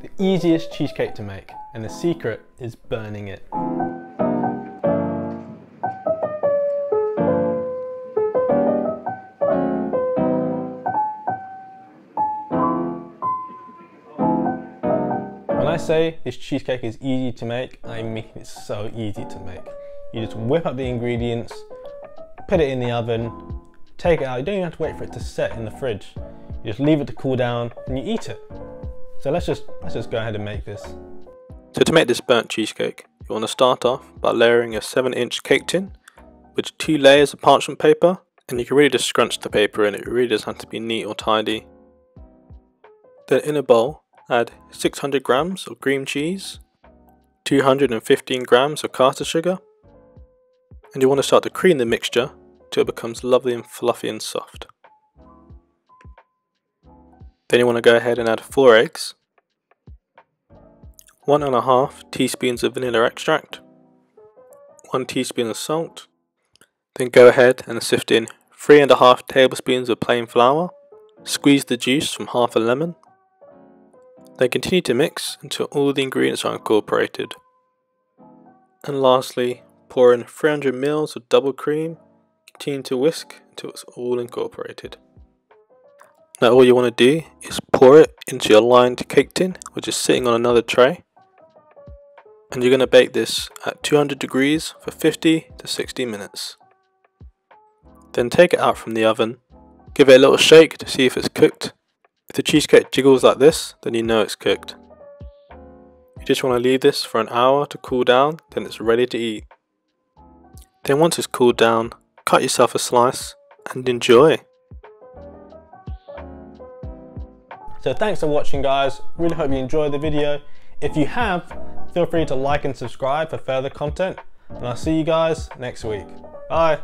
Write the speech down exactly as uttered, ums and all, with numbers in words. the easiest cheesecake to make, and the secret is burning it. When I say this cheesecake is easy to make, I mean it's so easy to make. You just whip up the ingredients, put it in the oven, take it out. You don't even have to wait for it to set in the fridge. You just leave it to cool down and you eat it. So let's just, let's just go ahead and make this. So to make this burnt cheesecake, you want to start off by layering a seven inch cake tin with two layers of parchment paper, and you can really just scrunch the paper in. It really doesn't have to be neat or tidy. Then in a bowl, add six hundred grams of cream cheese, two hundred fifteen grams of caster sugar, and you want to start to cream the mixture till it becomes lovely and fluffy and soft. Then you want to go ahead and add four eggs, one and a half teaspoons of vanilla extract, one teaspoon of salt. Then go ahead and sift in three and a half tablespoons of plain flour, squeeze the juice from half a lemon. Then continue to mix until all the ingredients are incorporated. And lastly, pour in three hundred milliliters of double cream, continue to whisk until it's all incorporated. Now all you want to do is pour it into your lined cake tin, which is sitting on another tray, and you're going to bake this at two hundred degrees for fifty to sixty minutes. Then take it out from the oven, give it a little shake to see if it's cooked. If the cheesecake jiggles like this, then you know it's cooked. You just want to leave this for an hour to cool down, then it's ready to eat. Then once it's cooled down, cut yourself a slice and enjoy. So thanks for watching, guys. Really hope you enjoyed the video. If you have, feel free to like and subscribe for further content, and I'll see you guys next week. Bye.